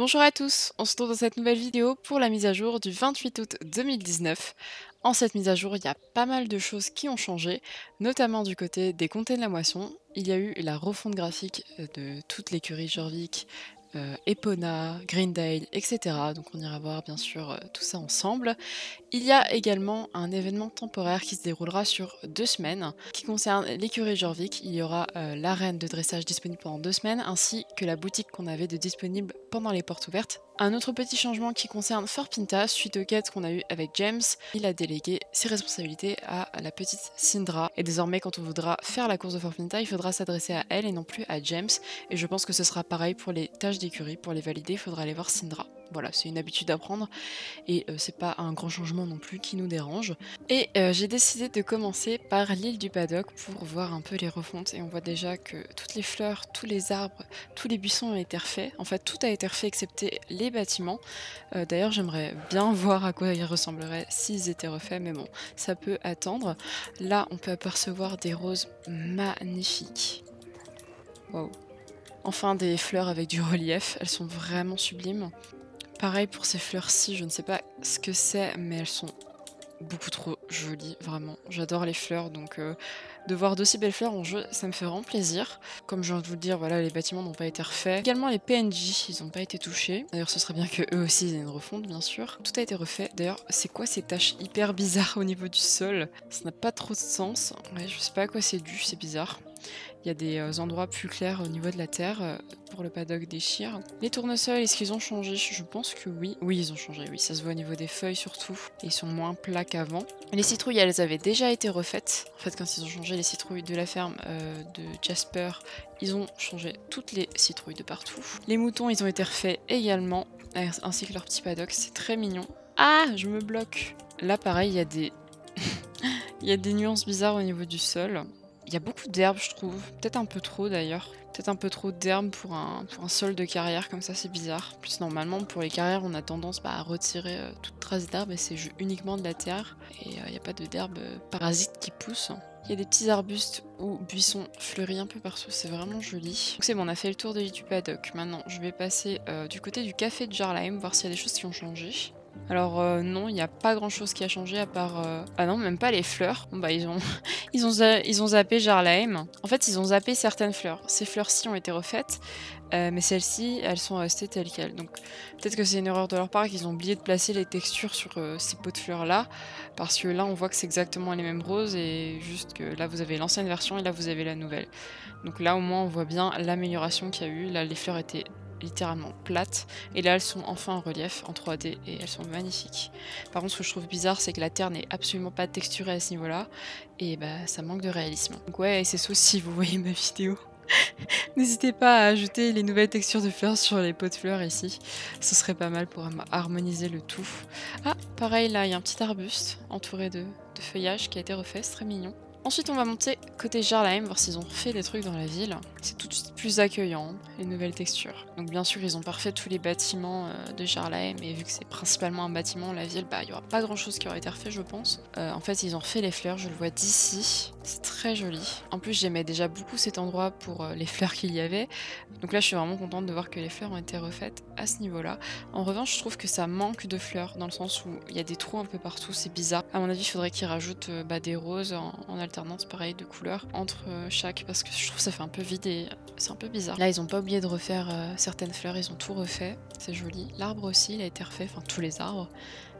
Bonjour à tous, on se retrouve dans cette nouvelle vidéo pour la mise à jour du 28 août 2019. En cette mise à jour, il y a pas mal de choses qui ont changé, notamment du côté des comtés de la moisson. Il y a eu la refonte graphique de toute l'écurie Jorvik, Epona, Greendale, etc. Donc on ira voir bien sûr tout ça ensemble. Il y a également un événement temporaire qui se déroulera sur 2 semaines qui concerne l'écurie Jorvik. Il y aura l'arène de dressage disponible pendant 2 semaines ainsi que la boutique qu'on avait de disponible pendant les portes ouvertes. Un autre petit changement qui concerne Forpinta, suite aux quêtes qu'on a eues avec James, il a délégué ses responsabilités à la petite Syndra. Et désormais, quand on voudra faire la course de Forpinta, il faudra s'adresser à elle et non plus à James. Et je pense que ce sera pareil pour les tâches d'écurie. Pour les valider, il faudra aller voir Syndra. Voilà, c'est une habitude à prendre et c'est pas un grand changement non plus qui nous dérange. Et j'ai décidé de commencer par l'île du paddock pour voir un peu les refontes. Et on voit déjà que toutes les fleurs, tous les arbres, tous les buissons ont été refaits. En fait, tout a été refait excepté les bâtiments. D'ailleurs, j'aimerais bien voir à quoi ils ressembleraient s'ils étaient refaits, mais bon, ça peut attendre. Là, on peut apercevoir des roses magnifiques. Waouh! Enfin, des fleurs avec du relief, elles sont vraiment sublimes. Pareil pour ces fleurs-ci, je ne sais pas ce que c'est, mais elles sont beaucoup trop jolies, vraiment. J'adore les fleurs, donc de voir d'aussi belles fleurs en jeu, ça me fait vraiment plaisir. Comme je viens de vous le dire, voilà, les bâtiments n'ont pas été refaits. Également les PNJ, ils n'ont pas été touchés. D'ailleurs, ce serait bien que eux aussi, ils aient une refonte, bien sûr. Tout a été refait. D'ailleurs, c'est quoi ces taches hyper bizarres au niveau du sol? Ça n'a pas trop de sens. Ouais, je sais pas à quoi c'est dû, c'est bizarre. Il y a des endroits plus clairs au niveau de la terre pour le paddock des chires. Les tournesols, est-ce qu'ils ont changé? Je pense que oui. Oui, ils ont changé, oui. Ça se voit au niveau des feuilles surtout. Et ils sont moins plats qu'avant. Les citrouilles, elles avaient déjà été refaites. En fait, quand ils ont changé les citrouilles de la ferme de Jasper, ils ont changé toutes les citrouilles de partout. Les moutons, ils ont été refaits également, ainsi que leur petit paddock. C'est très mignon. Ah, je me bloque. Là, pareil, il y a des... il y a des nuances bizarres au niveau du sol. Il y a beaucoup d'herbes, je trouve. Peut-être un peu trop, d'ailleurs. Peut-être un peu trop d'herbes pour un sol de carrière, comme ça, c'est bizarre. En plus, normalement, pour les carrières, on a tendance à retirer toute trace d'herbe, et c'est uniquement de la terre. Et il n'y a pas d'herbe parasite qui pousse. Il y a des petits arbustes ou buissons fleuris un peu partout, c'est vraiment joli. Donc c'est bon, on a fait le tour de l'île du paddock. Maintenant, je vais passer du côté du café de Jarlheim, voir s'il y a des choses qui ont changé. Alors non, il n'y a pas grand chose qui a changé à part... Ah non, même pas les fleurs. Bon, bah ils ont zappé Jarlheim. En fait, ils ont zappé certaines fleurs. Ces fleurs-ci ont été refaites, mais celles-ci, elles sont restées telles quelles. Donc peut-être que c'est une erreur de leur part qu'ils ont oublié de placer les textures sur ces pots de fleurs-là. Parce que là, on voit que c'est exactement les mêmes roses et juste que là, vous avez l'ancienne version et là, vous avez la nouvelle. Donc là, au moins, on voit bien l'amélioration qu'il y a eu. Là, les fleurs étaient... littéralement plates, et là elles sont enfin en relief en 3D et elles sont magnifiques. Par contre, ce que je trouve bizarre, c'est que la terre n'est absolument pas texturée à ce niveau là et bah ça manque de réalisme. Donc ouais, c'est ça. Si vous voyez ma vidéo, n'hésitez pas à ajouter les nouvelles textures de fleurs sur les pots de fleurs ici, ce serait pas mal pour harmoniser le tout. Ah, pareil, là il y a un petit arbuste entouré de feuillage qui a été refait, c'est très mignon. Ensuite, on va monter côté Jarlheim, voir s'ils ont fait des trucs dans la ville. C'est tout de suite plus accueillant, les nouvelles textures. Donc bien sûr, ils ont parfait tous les bâtiments de Jarlheim, et vu que c'est principalement un bâtiment, la ville, bah il n'y aura pas grand-chose qui aura été refait, je pense. En fait, ils ont refait les fleurs, je le vois d'ici. C'est très joli. En plus, j'aimais déjà beaucoup cet endroit pour les fleurs qu'il y avait. Donc là, je suis vraiment contente de voir que les fleurs ont été refaites à ce niveau-là. En revanche, je trouve que ça manque de fleurs, dans le sens où il y a des trous un peu partout, c'est bizarre. À mon avis, il faudrait qu'ils rajoutent des roses en alternance pareil de couleurs entre chaque, parce que je trouve que ça fait un peu vide et c'est un peu bizarre. Là, ils ont pas oublié de refaire certaines fleurs, ils ont tout refait, c'est joli. L'arbre aussi, il a été refait, enfin tous les arbres,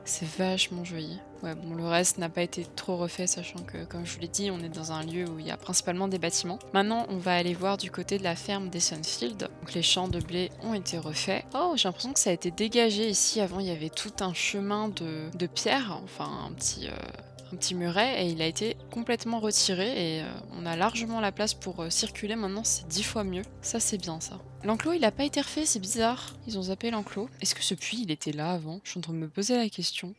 c'est vachement joli. Ouais, bon, le reste n'a pas été trop refait, sachant que, comme je vous l'ai dit, on est dans un lieu où il y a principalement des bâtiments. Maintenant, on va aller voir du côté de la ferme des Sunfield. Donc, les champs de blé ont été refaits. Oh, j'ai l'impression que ça a été dégagé ici. Avant, il y avait tout un chemin de pierre, enfin un petit muret, et il a été complètement retiré et on a largement la place pour circuler maintenant, c'est 10 fois mieux. Ça, c'est bien ça. L'enclos, il a pas été refait, c'est bizarre. Ils ont zappé l'enclos. Est-ce que ce puits, il était là avant? Je suis en train de me poser la question.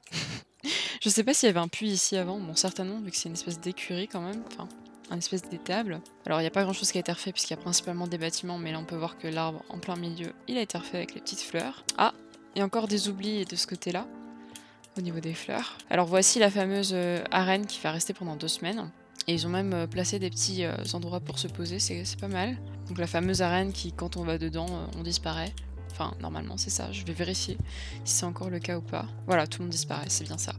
Je sais pas s'il y avait un puits ici avant. Bon, certainement, vu que c'est une espèce d'écurie quand même. Enfin, un espèce d'étable. Alors, il n'y a pas grand chose qui a été refait puisqu'il y a principalement des bâtiments, mais là, on peut voir que l'arbre en plein milieu, il a été refait avec les petites fleurs. Ah, il y a encore des oublis de ce côté-là. Au niveau des fleurs. Alors voici la fameuse arène qui va rester pendant 2 semaines. Et ils ont même placé des petits endroits pour se poser, c'est pas mal. Donc la fameuse arène qui, quand on va dedans, on disparaît. Enfin, normalement, c'est ça. Je vais vérifier si c'est encore le cas ou pas. Voilà, tout le monde disparaît, c'est bien ça.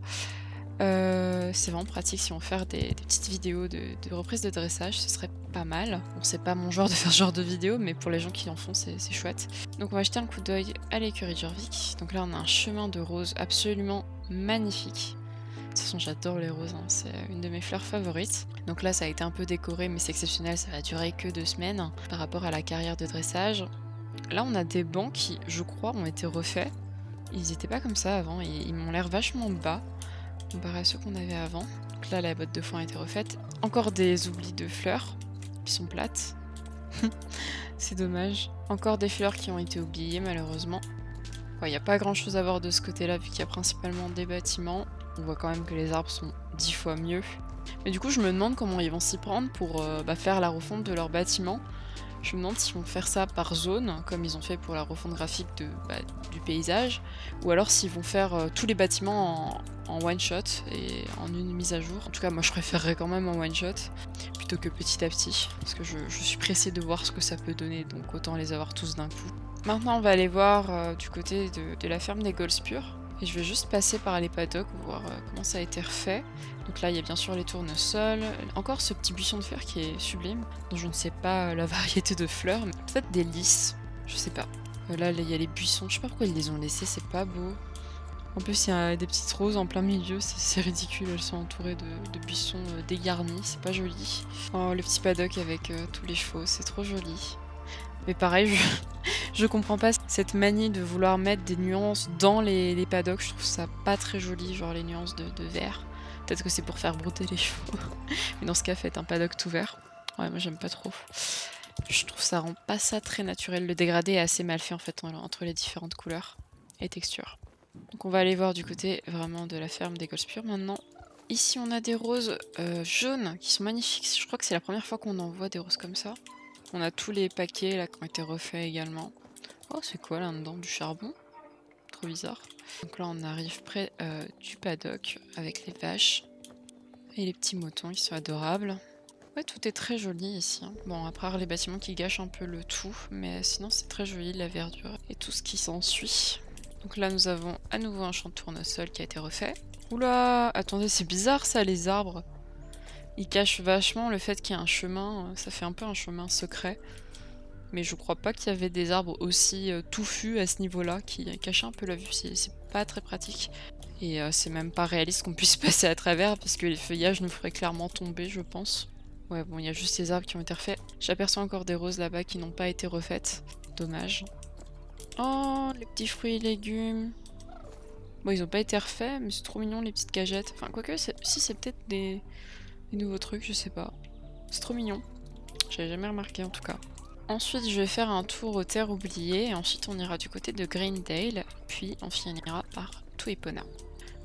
C'est vraiment pratique si on veut faire des petites vidéos de reprise de dressage, ce serait pas mal. Bon, c'est pas mon genre de faire ce genre de vidéo, mais pour les gens qui en font, c'est chouette. Donc on va jeter un coup d'œil à l'écurie de Jorvik. Donc là, on a un chemin de roses absolument magnifique. De toute façon, j'adore les roses, hein. C'est une de mes fleurs favorites. Donc là, ça a été un peu décoré, mais c'est exceptionnel, ça va durer que 2 semaines par rapport à la carrière de dressage. Là, on a des bancs qui, je crois, ont été refaits. Ils n'étaient pas comme ça avant, ils m'ont l'air vachement bas comparé à ceux qu'on avait avant. Donc là, la botte de foin a été refaite. Encore des oublis de fleurs qui sont plates. C'est dommage. Encore des fleurs qui ont été oubliées, malheureusement. Il n'y a pas grand chose à voir de ce côté-là, vu qu'il y a principalement des bâtiments. On voit quand même que les arbres sont 10 fois mieux. Mais du coup, je me demande comment ils vont s'y prendre pour faire la refonte de leur bâtiment. Je me demande s'ils vont faire ça par zone, comme ils ont fait pour la refonte graphique du paysage, ou alors s'ils vont faire tous les bâtiments en one-shot et en une mise à jour. En tout cas, moi, je préférerais quand même en one-shot, plutôt que petit à petit, parce que je suis pressée de voir ce que ça peut donner, donc autant les avoir tous d'un coup. Maintenant, on va aller voir du côté de la ferme des Goldspurs. Et je vais juste passer par les paddocks, voir comment ça a été refait. Donc là, il y a bien sûr les tournesols. Encore ce petit buisson de fer qui est sublime, dont je ne sais pas la variété de fleurs. Peut-être des lys, je sais pas. Là, il y a les buissons. Je sais pas pourquoi ils les ont laissés, c'est pas beau. En plus, il y a des petites roses en plein milieu, c'est ridicule. Elles sont entourées de buissons dégarnis, c'est pas joli. Oh, le petit paddock avec tous les chevaux, c'est trop joli. Mais pareil, je comprends pas cette manie de vouloir mettre des nuances dans les paddocks. Je trouve ça pas très joli, genre les nuances de vert. Peut-être que c'est pour faire brouter les chevaux. Mais dans ce cas, faites un paddock tout vert. Ouais, moi j'aime pas trop. Je trouve ça rend pas ça très naturel. Le dégradé est assez mal fait en fait entre les différentes couleurs et textures. Donc on va aller voir du côté vraiment de la ferme des Goldspurs maintenant. Ici on a des roses jaunes qui sont magnifiques. Je crois que c'est la première fois qu'on en voit des roses comme ça. On a tous les paquets là qui ont été refaits également. Oh, c'est quoi là-dedans? Du charbon? Trop bizarre. Donc là, on arrive près du paddock avec les vaches. Et les petits moutons, ils sont adorables. Ouais, tout est très joli ici. Hein. Bon, à part les bâtiments qui gâchent un peu le tout. Mais sinon, c'est très joli, la verdure et tout ce qui s'ensuit. Donc là, nous avons à nouveau un champ de tournesol qui a été refait. Oula, attendez, c'est bizarre ça, les arbres. Il cache vachement le fait qu'il y a un chemin, ça fait un peu un chemin secret. Mais je crois pas qu'il y avait des arbres aussi touffus à ce niveau-là qui cachaient un peu la vue, c'est pas très pratique. Et c'est même pas réaliste qu'on puisse passer à travers parce que les feuillages nous feraient clairement tomber, je pense. Ouais, bon, il y a juste ces arbres qui ont été refaits. J'aperçois encore des roses là-bas qui n'ont pas été refaites. Dommage. Oh, les petits fruits et légumes. Bon, ils ont pas été refaits, mais c'est trop mignon les petites cagettes. Enfin, quoique, si c'est peut-être des nouveaux trucs, je sais pas. C'est trop mignon. J'avais jamais remarqué en tout cas. Ensuite, je vais faire un tour aux terres oubliées. Et ensuite, on ira du côté de Greendale. Puis, on finira par Epona.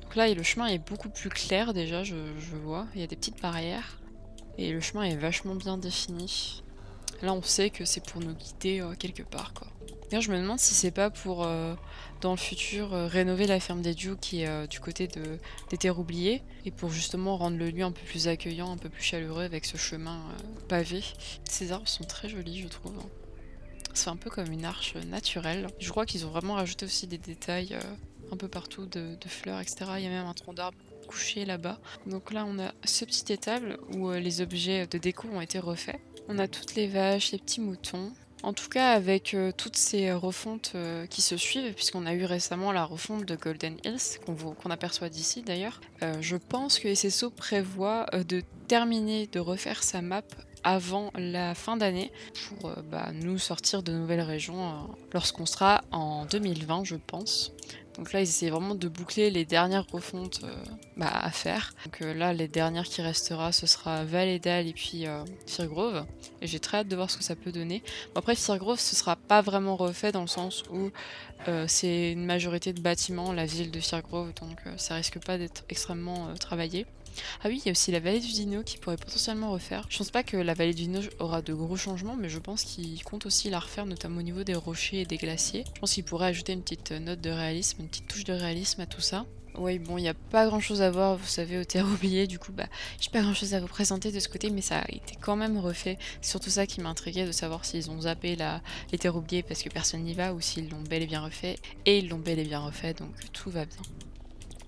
Donc là, le chemin est beaucoup plus clair déjà, je vois. Il y a des petites barrières. Et le chemin est vachement bien défini. Là, on sait que c'est pour nous guider quelque part, quoi. D'ailleurs, je me demande si c'est pas pour, dans le futur, rénover la ferme des Dew qui est du côté des terres oubliées, et pour justement rendre le lieu un peu plus accueillant, un peu plus chaleureux avec ce chemin pavé. Ces arbres sont très jolis, je trouve. C'est un peu comme une arche naturelle. Je crois qu'ils ont vraiment rajouté aussi des détails un peu partout, de fleurs, etc. Il y a même un tronc d'arbre couché là-bas. Donc là, on a ce petit étable où les objets de déco ont été refaits. On a toutes les vaches, les petits moutons. En tout cas, avec toutes ces refontes qui se suivent, puisqu'on a eu récemment la refonte de Golden Hills, qu'on aperçoit d'ici d'ailleurs, je pense que SSO prévoit de terminer de refaire sa map avant la fin d'année pour nous sortir de nouvelles régions lorsqu'on sera en 2020, je pense. Donc là, ils essaient vraiment de boucler les dernières refontes à faire. Donc là, les dernières qui restera, ce sera Valédale et puis Fear Grove. Et j'ai très hâte de voir ce que ça peut donner. Bon, après, Fear Grove, ce sera pas vraiment refait dans le sens où c'est une majorité de bâtiments, la ville de Fear Grove, donc ça risque pas d'être extrêmement travaillé. Ah oui, il y a aussi la vallée du Dino qui pourrait potentiellement refaire. Je pense pas que la vallée du Dino aura de gros changements, mais je pense qu'il compte aussi la refaire, notamment au niveau des rochers et des glaciers. Je pense qu'il pourrait ajouter une petite note de réalisme, une petite touche de réalisme à tout ça. Oui, bon, il n'y a pas grand chose à voir, vous savez, aux terres oubliées, du coup, bah, j'ai pas grand chose à vous présenter de ce côté, mais ça a été quand même refait. C'est surtout ça qui m'intriguait, de savoir s'ils ont zappé les terres oubliées parce que personne n'y va, ou s'ils l'ont bel et bien refait. Et ils l'ont bel et bien refait, donc tout va bien.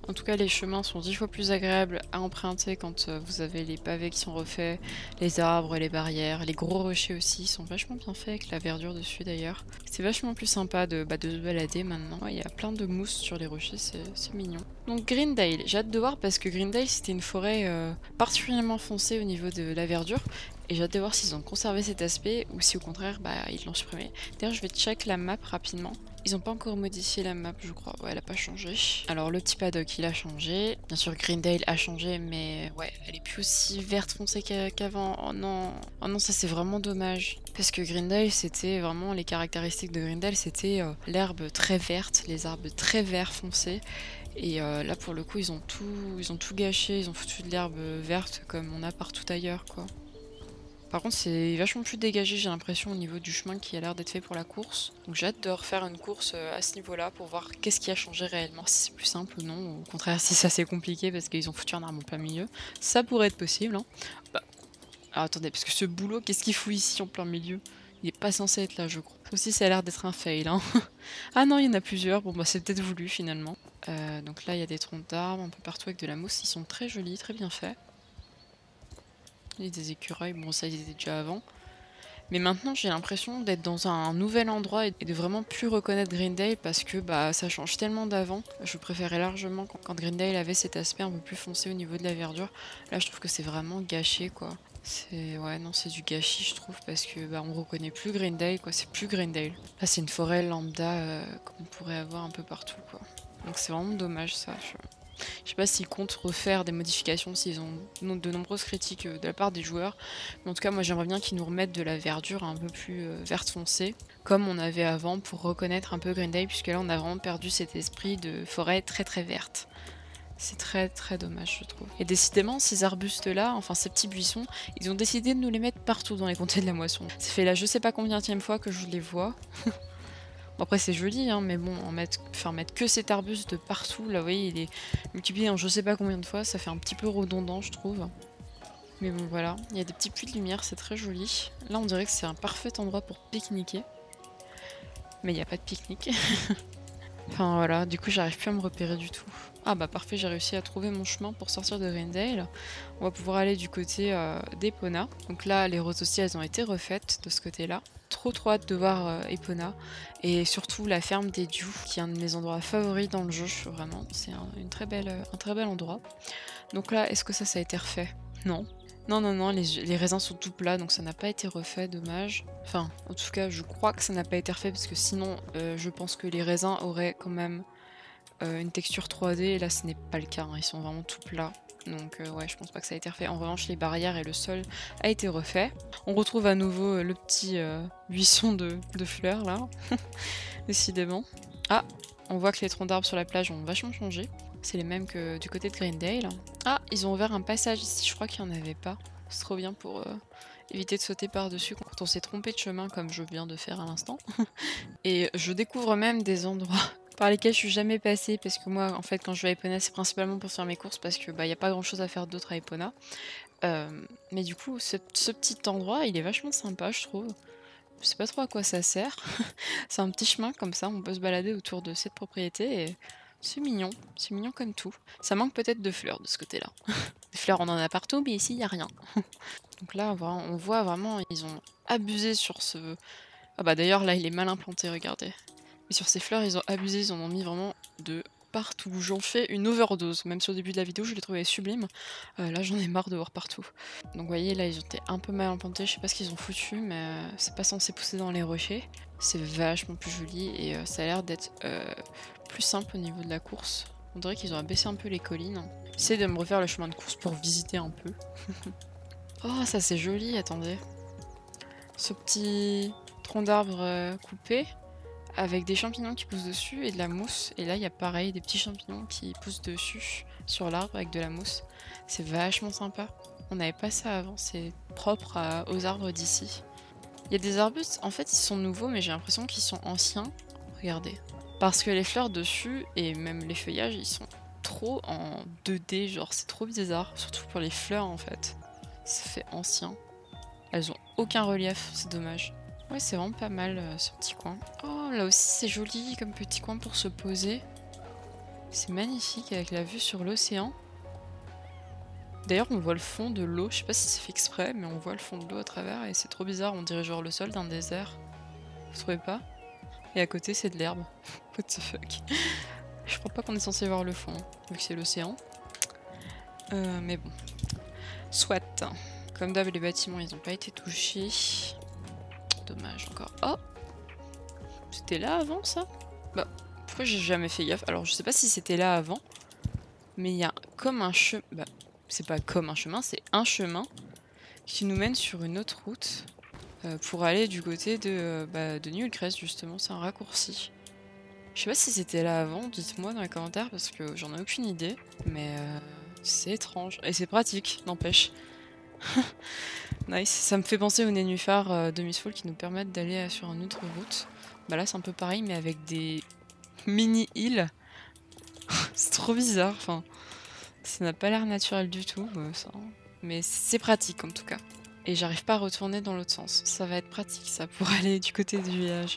En tout cas, les chemins sont 10 fois plus agréables à emprunter quand vous avez les pavés qui sont refaits, les arbres et les barrières, les gros rochers aussi sont vachement bien faits avec la verdure dessus d'ailleurs. C'est vachement plus sympa de se balader maintenant. Il y a plein de mousse sur les rochers, c'est mignon. Donc Greendale, j'ai hâte de voir parce que Greendale c'était une forêt particulièrement foncée au niveau de la verdure. Et j'ai hâte de voir s'ils ont conservé cet aspect ou si au contraire bah, ils l'ont supprimé. D'ailleurs je vais check la map rapidement. Ils n'ont pas encore modifié la map je crois, ouais elle a pas changé. Alors le petit paddock il a changé, bien sûr Greendale a changé mais ouais elle est plus aussi verte foncée qu'avant. Oh non ça c'est vraiment dommage. Parce que Greendale c'était vraiment les caractéristiques de Greendale c'était l'herbe très verte, les arbres très verts foncés. Et là pour le coup ils ont tout gâché, ils ont foutu de l'herbe verte comme on a partout ailleurs quoi. Par contre c'est vachement plus dégagé j'ai l'impression au niveau du chemin qui a l'air d'être fait pour la course. Donc j'ai hâte de refaire une course à ce niveau là pour voir qu'est-ce qui a changé réellement, si c'est plus simple ou non, ou au contraire si ça c'est compliqué parce qu'ils ont foutu un arbre en plein milieu. Ça pourrait être possible hein. Bah, alors attendez parce que ce boulot qu'est-ce qu'il fout ici en plein milieu? Il n'est pas censé être là je crois. Ça aussi ça a l'air d'être un fail hein. Ah non il y en a plusieurs, bon bah c'est peut-être voulu finalement. Donc là il y a des troncs d'arbres un peu partout avec de la mousse, ils sont très jolis, très bien faits. Des écureuils, bon ça ils étaient déjà avant. Mais maintenant j'ai l'impression d'être dans un nouvel endroit et de vraiment plus reconnaître Greendale parce que bah ça change tellement d'avant. Je préférais largement quand Greendale avait cet aspect un peu plus foncé au niveau de la verdure. Là je trouve que c'est vraiment gâché quoi. C'est ouais non c'est du gâchis je trouve parce que bah on reconnaît plus Greendale quoi, c'est plus Greendale. Là c'est une forêt lambda qu'on pourrait avoir un peu partout quoi. Donc c'est vraiment dommage ça. Je sais pas s'ils comptent refaire des modifications, s'ils ont de nombreuses critiques de la part des joueurs. Mais en tout cas, moi j'aimerais bien qu'ils nous remettent de la verdure un peu plus verte foncée, comme on avait avant pour reconnaître un peu Greendale, puisque là on a vraiment perdu cet esprit de forêt très très verte. C'est très très dommage je trouve. Et décidément ces arbustes là, enfin ces petits buissons, ils ont décidé de nous les mettre partout dans les comtés de la moisson. Ça fait là je sais pas combienième fois que je les vois. Après c'est joli, hein, mais bon, mettre que cet arbuste de partout, là vous voyez il est multiplié en je sais pas combien de fois, ça fait un petit peu redondant je trouve. Mais bon voilà, il y a des petits puits de lumière, c'est très joli. Là on dirait que c'est un parfait endroit pour pique-niquer. Mais il n'y a pas de pique-nique. Enfin voilà, du coup j'arrive plus à me repérer du tout. Ah bah parfait, j'ai réussi à trouver mon chemin pour sortir de Greendale. On va pouvoir aller du côté d'Epona. Donc là les routes aussi elles ont été refaites de ce côté là. Trop hâte de voir Epona et surtout la ferme des Dew qui est un de mes endroits favoris dans le jeu vraiment, c'est un très bel endroit. Donc là est-ce que ça a été refait? Non. Non, les raisins sont tout plats, donc ça n'a pas été refait, dommage. Enfin, en tout cas, je crois que ça n'a pas été refait, parce que sinon, je pense que les raisins auraient quand même une texture 3D, et là, ce n'est pas le cas, hein, ils sont vraiment tout plats. Donc ouais, je pense pas que ça a été refait. En revanche, les barrières et le sol a été refait. On retrouve à nouveau le petit buisson de fleurs, là, décidément. Ah, on voit que les troncs d'arbres sur la plage ont vachement changé. C'est les mêmes que du côté de Greendale. Ah, ils ont ouvert un passage ici, je crois qu'il n'y en avait pas. C'est trop bien pour éviter de sauter par-dessus quand on s'est trompé de chemin, comme je viens de faire à l'instant. Et je découvre même des endroits par lesquels je suis jamais passée, parce que moi, en fait, quand je vais à Epona, c'est principalement pour faire mes courses, parce que bah, n'y a pas grand-chose à faire d'autre à Epona. Mais du coup, ce petit endroit, il est vachement sympa, je trouve. Je sais pas trop à quoi ça sert. C'est un petit chemin, comme ça, on peut se balader autour de cette propriété, et... c'est mignon comme tout. Ça manque peut-être de fleurs de ce côté-là. Des fleurs, on en a partout, mais ici, il n'y a rien. Donc là, on voit vraiment, ils ont abusé sur ce... Ah bah d'ailleurs, là, il est mal implanté, regardez. Mais sur ces fleurs, ils ont abusé, ils en ont mis vraiment de partout. J'en fais une overdose, même si au début de la vidéo, je les trouvais sublimes. Là, j'en ai marre de voir partout. Donc vous voyez, là, ils ont été un peu mal implantés, je sais pas ce qu'ils ont foutu, mais c'est pas censé pousser dans les rochers. C'est vachement plus joli et ça a l'air d'être... plus simple au niveau de la course. On dirait qu'ils ont abaissé un peu les collines. J'essaie de me refaire le chemin de course pour visiter un peu. Oh, ça c'est joli, attendez. Ce petit tronc d'arbre coupé. avec des champignons qui poussent dessus et de la mousse. Et là, il y a pareil, des petits champignons qui poussent dessus sur l'arbre avec de la mousse. C'est vachement sympa. On n'avait pas ça avant, c'est propre aux arbres d'ici. Il y a des arbustes, en fait, ils sont nouveaux, mais j'ai l'impression qu'ils sont anciens. Regardez. Parce que les fleurs dessus, et même les feuillages, ils sont trop en 2D, genre c'est trop bizarre. Surtout pour les fleurs, en fait. Ça fait ancien. Elles ont aucun relief, c'est dommage. Ouais, c'est vraiment pas mal ce petit coin. Oh, là aussi c'est joli comme petit coin pour se poser. C'est magnifique avec la vue sur l'océan. D'ailleurs, on voit le fond de l'eau. Je sais pas si c'est fait exprès, mais on voit le fond de l'eau à travers et c'est trop bizarre. On dirait genre le sol d'un désert. Vous trouvez pas? Et à côté, c'est de l'herbe. What the fuck? Je crois pas qu'on est censé voir le fond, hein, vu que c'est l'océan. Mais bon. Soit. Comme d'hab, les bâtiments, ils ont pas été touchés. Dommage encore. Oh! C'était là avant ça? Bah, pourquoi j'ai jamais fait gaffe? Alors, je sais pas si c'était là avant, mais il y a comme un chemin. Bah, c'est pas comme un chemin, c'est un chemin qui nous mène sur une autre route pour aller du côté de Nilcrest, justement. C'est un raccourci. Je sais pas si c'était là avant, dites-moi dans les commentaires parce que j'en ai aucune idée, mais c'est étrange. Et c'est pratique, n'empêche. Nice, ça me fait penser aux nénuphars de Mistfall qui nous permettent d'aller sur une autre route. Bah là c'est un peu pareil mais avec des mini-îles. C'est trop bizarre, enfin ça n'a pas l'air naturel du tout ça. Mais c'est pratique en tout cas. Et j'arrive pas à retourner dans l'autre sens. Ça va être pratique ça pour aller du côté du village.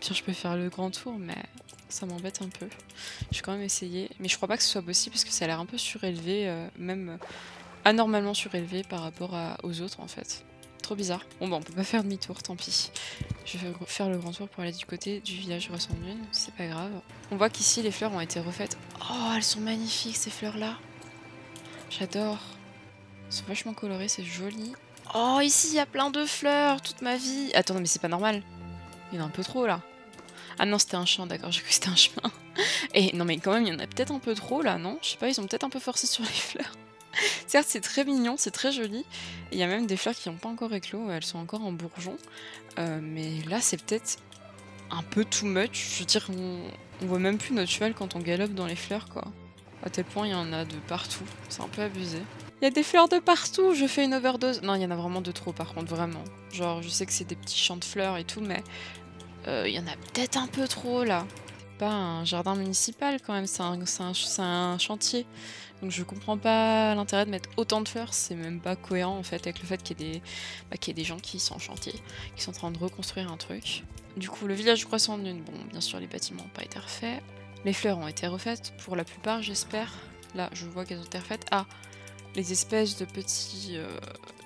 Bien je peux faire le grand tour mais ça m'embête un peu. J'ai quand même essayé mais je crois pas que ce soit possible parce que ça a l'air un peu surélevé même... anormalement surélevé par rapport aux autres en fait. Trop bizarre. Bon bah on peut pas faire demi-tour, tant pis. Je vais faire le grand tour pour aller du côté du village Croissant de Lune, c'est pas grave. On voit qu'ici les fleurs ont été refaites. Oh elles sont magnifiques ces fleurs là. J'adore. Elles sont vachement colorées, c'est joli. Oh ici il y a plein de fleurs toute ma vie. Attends mais c'est pas normal. Il y en a un peu trop là. Ah non c'était un champ d'accord, j'ai cru que c'était un chemin. Et non mais quand même il y en a peut-être un peu trop là non? Je sais pas, ils ont peut-être un peu forcé sur les fleurs. Certes c'est très mignon, c'est très joli, il y a même des fleurs qui n'ont pas encore éclos, elles sont encore en bourgeon, mais là c'est peut-être un peu too much, je veux dire on voit même plus notre cheval quand on galope dans les fleurs quoi, à tel point il y en a de partout, c'est un peu abusé. Il y a des fleurs de partout, je fais une overdose, non il y en a vraiment de trop par contre, vraiment, genre je sais que c'est des petits champs de fleurs et tout mais il y en a peut-être un peu trop là. Pas un jardin municipal quand même, c'est un chantier. Donc je comprends pas l'intérêt de mettre autant de fleurs, c'est même pas cohérent en fait avec le fait qu'il y ait des gens qui sont en chantier, qui sont en train de reconstruire un truc. Du coup le village Croissant de Lune, bon bien sûr les bâtiments n'ont pas été refaits, les fleurs ont été refaites pour la plupart j'espère. Là je vois qu'elles ont été refaites. Ah, les espèces de petits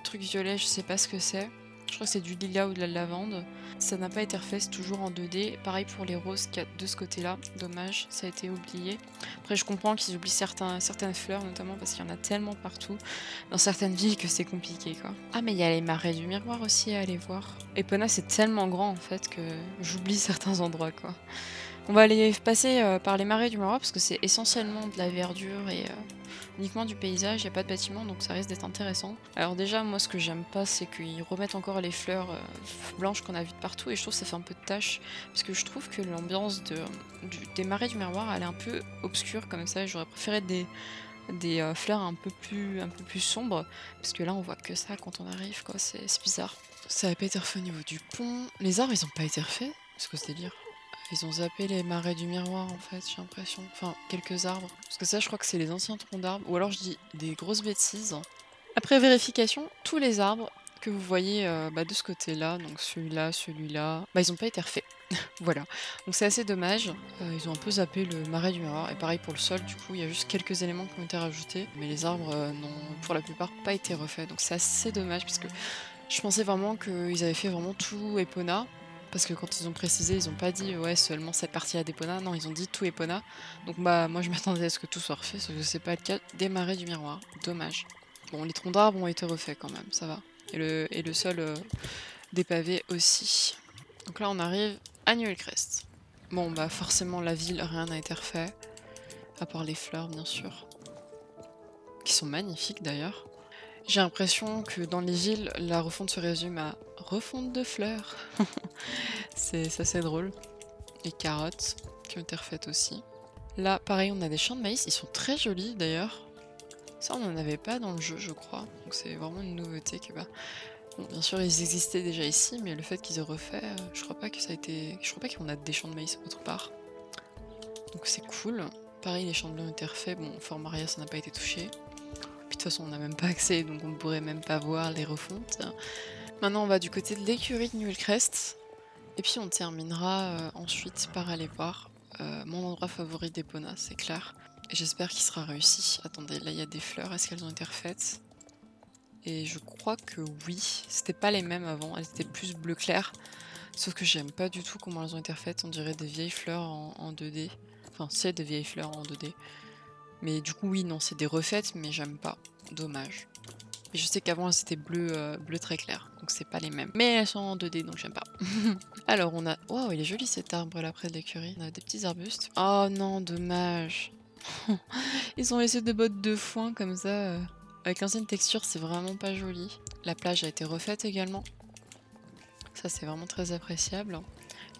trucs violets, je sais pas ce que c'est. Je crois que c'est du lilas ou de la lavande. Ça n'a pas été refait, c'est toujours en 2D. Pareil pour les roses qu'il y a de ce côté-là. Dommage, ça a été oublié. Après, je comprends qu'ils oublient certaines fleurs, notamment parce qu'il y en a tellement partout dans certaines villes que c'est compliqué, quoi. Ah, mais il y a les marais du miroir aussi à aller voir. Epona, c'est tellement grand, en fait, que j'oublie certains endroits, quoi. On va aller passer par les marais du miroir parce que c'est essentiellement de la verdure et uniquement du paysage, il n'y a pas de bâtiment donc ça risque d'être intéressant. Alors déjà moi ce que j'aime pas c'est qu'ils remettent encore les fleurs blanches qu'on a vues de partout et je trouve que ça fait un peu de tâche parce que je trouve que l'ambiance des marais du miroir elle est un peu obscure comme ça, j'aurais préféré des fleurs un peu plus sombres parce que là on voit que ça quand on arrive quoi, c'est bizarre. Ça n'a pas été refait au niveau du pont, les arbres ils ont pas été refaits, c'est quoi ce délire? Ils ont zappé les marais du miroir en fait, j'ai l'impression. Enfin, quelques arbres. Parce que ça, je crois que c'est les anciens troncs d'arbres. Ou alors je dis des grosses bêtises. Après vérification, tous les arbres que vous voyez de ce côté-là, donc celui-là, celui-là, ils n'ont pas été refaits. Voilà. Donc c'est assez dommage. Ils ont un peu zappé le marais du miroir. Et pareil pour le sol, du coup, il y a juste quelques éléments qui ont été rajoutés. Mais les arbres n'ont pour la plupart pas été refaits. Donc c'est assez dommage parce que je pensais vraiment qu'ils avaient fait vraiment tout Epona. Parce que quand ils ont précisé, ils n'ont pas dit ouais seulement cette partie à Epona, non ils ont dit tout Epona. Donc bah moi je m'attendais à ce que tout soit refait, sauf que c'est pas le cas des marais du miroir, dommage. Bon les troncs d'arbres ont été refaits quand même, ça va. Et le sol des pavés aussi. Donc là on arrive à Nilcrest. Bon bah forcément la ville, rien n'a été refait, à part les fleurs bien sûr. Qui sont magnifiques d'ailleurs. J'ai l'impression que dans les villes, la refonte se résume à refonte de fleurs. C'est assez drôle. les carottes qui ont été refaites aussi. Là, pareil, on a des champs de maïs. Ils sont très jolis d'ailleurs. Ça, on n'en avait pas dans le jeu, je crois. Donc c'est vraiment une nouveauté que bah... Bon, bien sûr, ils existaient déjà ici, mais le fait qu'ils aient refait, je crois pas que ça a été... Je crois pas qu'on a des champs de maïs autre part. Donc c'est cool. Pareil, les champs de blé ont été refaits. Bon, Fort Maria, ça n'a pas été touché. Puis de toute façon, on n'a même pas accès, donc on ne pourrait même pas voir les refontes. Maintenant, on va du côté de l'écurie de Nilcrest. Et puis on terminera ensuite par aller voir mon endroit favori d'Epona, c'est clair. Et j'espère qu'il sera réussi. Attendez, là, il y a des fleurs. Est-ce qu'elles ont été refaites ? Et je crois que oui, c'était pas les mêmes avant, elles étaient plus bleu clair. Sauf que j'aime pas du tout comment elles ont été refaites, on dirait des vieilles fleurs en 2D. Enfin, c'est des vieilles fleurs en 2D. Mais du coup, oui, non, c'est des refaites, mais j'aime pas. Dommage. Et je sais qu'avant, elles étaient bleu, bleu très clair, donc c'est pas les mêmes. Mais elles sont en 2D, donc j'aime pas. Alors, on a... Waouh, il est joli cet arbre là près de l'écurie. On a des petits arbustes. Oh non, dommage. Ils ont laissé des bottes de foin comme ça... Avec l'ancienne texture, c'est vraiment pas joli. La plage a été refaite également. Ça, c'est vraiment très appréciable.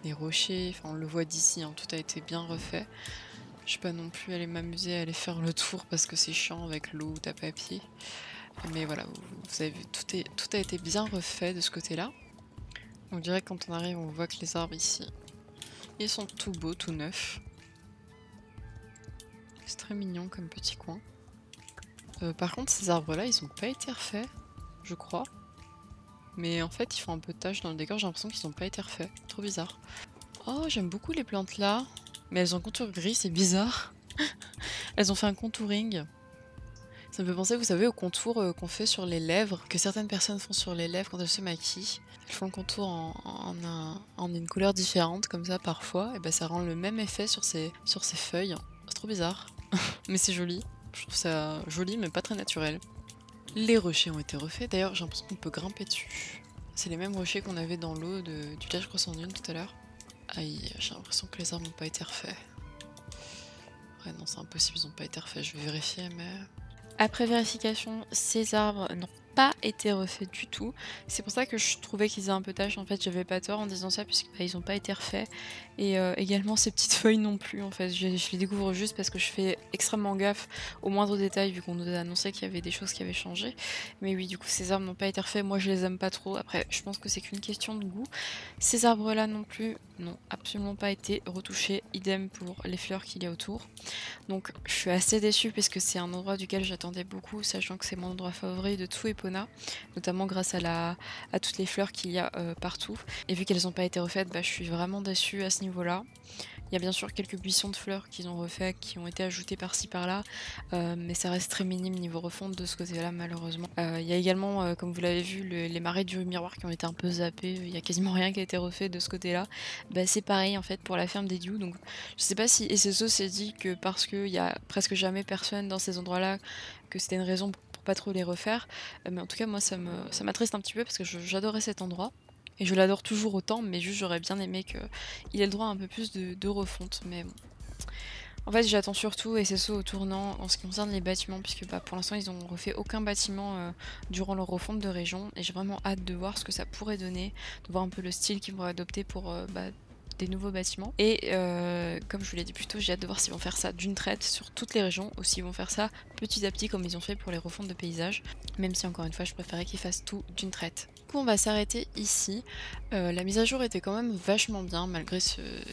Les rochers, enfin, on le voit d'ici, hein, tout a été bien refait. Je ne vais pas non plus aller m'amuser à aller faire le tour parce que c'est chiant avec l'eau ou tape à pied. Mais voilà, vous avez vu, tout a été bien refait de ce côté-là. On dirait que quand on arrive, on voit que les arbres ici, ils sont tout beaux, tout neufs. C'est très mignon comme petit coin. Par contre, ces arbres-là, ils n'ont pas été refaits, je crois. Mais en fait, ils font un peu de taches dans le décor, j'ai l'impression qu'ils n'ont pas été refaits. Trop bizarre. Oh, j'aime beaucoup les plantes là. Mais elles ont contour gris, c'est bizarre. Elles ont fait un contouring. Ça me fait penser, vous savez, au contour qu'on fait sur les lèvres, que certaines personnes font sur les lèvres quand elles se maquillent. Elles font le contour en une couleur différente, comme ça, parfois. Et ben, ça rend le même effet sur ces feuilles. C'est trop bizarre. Mais c'est joli. Je trouve ça joli, mais pas très naturel. Les rochers ont été refaits. D'ailleurs, j'ai l'impression qu'on peut grimper dessus. C'est les mêmes rochers qu'on avait dans l'eau du village Croissant de Lune tout à l'heure. Aïe, j'ai l'impression que les arbres n'ont pas été refaits. Ouais, non, c'est impossible, ils n'ont pas été refaits. Je vais vérifier, mais... Après vérification, ces arbres n'ont pas été refaits du tout. C'est pour ça que je trouvais qu'ils faisaient un peu tache. En fait, j'avais pas tort en disant ça, puisque bah, ils n'ont pas été refaits. Et également, ces petites feuilles non plus, en fait. Je les découvre juste parce que je fais extrêmement gaffe au moindre détail, vu qu'on nous a annoncé qu'il y avait des choses qui avaient changé. Mais oui, du coup, ces arbres n'ont pas été refaits. Moi, je les aime pas trop. Après, je pense que c'est qu'une question de goût. Ces arbres-là non plus n'ont absolument pas été retouchés. Idem pour les fleurs qu'il y a autour. Donc, je suis assez déçue, puisque c'est un endroit duquel j'attendais beaucoup, sachant que c'est mon endroit favori de tout Epona. Notamment grâce à toutes les fleurs qu'il y a partout. Et vu qu'elles n'ont pas été refaites, bah, je suis vraiment déçue à ce niveau-là. Il y a bien sûr quelques buissons de fleurs qu'ils ont refaits, qui ont été ajoutés par-ci par-là, mais ça reste très minime niveau refonte de ce côté-là, malheureusement. Il y a également, comme vous l'avez vu, les marais du miroir qui ont été un peu zappés. Il n'y a quasiment rien qui a été refait de ce côté-là. Bah, c'est pareil en fait pour la ferme des Dew. Donc je sais pas si SSO s'est dit que parce qu'il y a presque jamais personne dans ces endroits-là, que c'était une raison pour pas trop les refaire, mais en tout cas moi ça m'attriste un petit peu parce que j'adorais cet endroit et je l'adore toujours autant, mais juste j'aurais bien aimé qu'il ait le droit à un peu plus de refonte. Mais bon, en fait j'attends surtout et c'est ça au tournant en ce qui concerne les bâtiments, puisque bah, pour l'instant ils n'ont refait aucun bâtiment durant leur refonte de région, et j'ai vraiment hâte de voir ce que ça pourrait donner, de voir un peu le style qu'ils vont adopter pour des nouveaux bâtiments. Et comme je vous l'ai dit plus tôt, j'ai hâte de voir s'ils vont faire ça d'une traite sur toutes les régions ou s'ils vont faire ça petit à petit comme ils ont fait pour les refontes de paysages, même si encore une fois je préférais qu'ils fassent tout d'une traite. Du coup on va s'arrêter ici. La mise à jour était quand même vachement bien malgré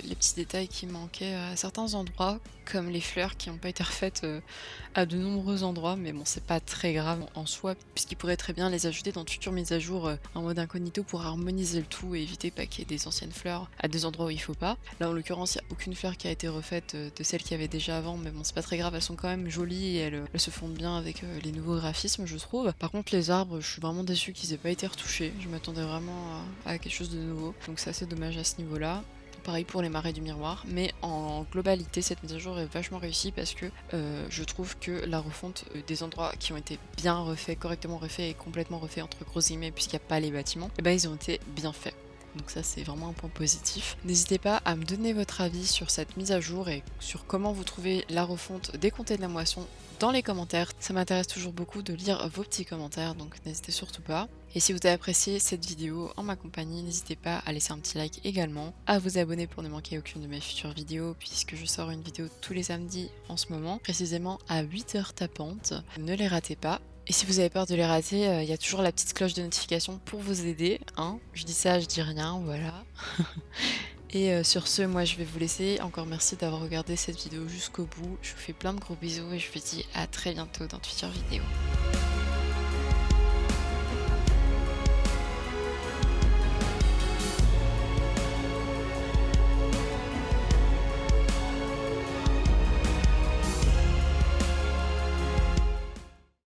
les petits détails qui manquaient à certains endroits, comme les fleurs qui n'ont pas été refaites à de nombreux endroits, mais bon c'est pas très grave en soi puisqu'ils pourraient très bien les ajouter dans de futures mises à jour en mode incognito pour harmoniser le tout et éviter qu'il y ait des anciennes fleurs à des endroits où il faut pas. Là en l'occurrence il n'y a aucune fleur qui a été refaite de celle qu'il y avait déjà avant, mais bon c'est pas très grave, elles sont quand même jolies et elles se fondent bien avec les nouveaux graphismes je trouve. Par contre les arbres, je suis vraiment déçue qu'ils aient pas été retouchés, je m'attendais vraiment à quelque chose de nouveau, donc c'est assez dommage à ce niveau là. Pareil pour les marais du miroir, mais en globalité cette mise à jour est vachement réussie parce que je trouve que la refonte des endroits qui ont été bien refaits, correctement refaits et complètement refaits entre gros guillemets puisqu'il n'y a pas les bâtiments, et ben ils ont été bien faits. donc ça c'est vraiment un point positif. N'hésitez pas à me donner votre avis sur cette mise à jour et sur comment vous trouvez la refonte des comtés de la moisson dans les commentaires. Ça m'intéresse toujours beaucoup de lire vos petits commentaires, donc n'hésitez surtout pas. Et si vous avez apprécié cette vidéo en ma compagnie, n'hésitez pas à laisser un petit like également, à vous abonner pour ne manquer aucune de mes futures vidéos, puisque je sors une vidéo tous les samedis en ce moment, précisément à 8h tapante. Ne les ratez pas. Et si vous avez peur de les rater, il y a toujours la petite cloche de notification pour vous aider, hein. Je dis ça, je dis rien, voilà. Et sur ce, moi je vais vous laisser. Encore merci d'avoir regardé cette vidéo jusqu'au bout. Je vous fais plein de gros bisous et je vous dis à très bientôt dans de futures vidéos.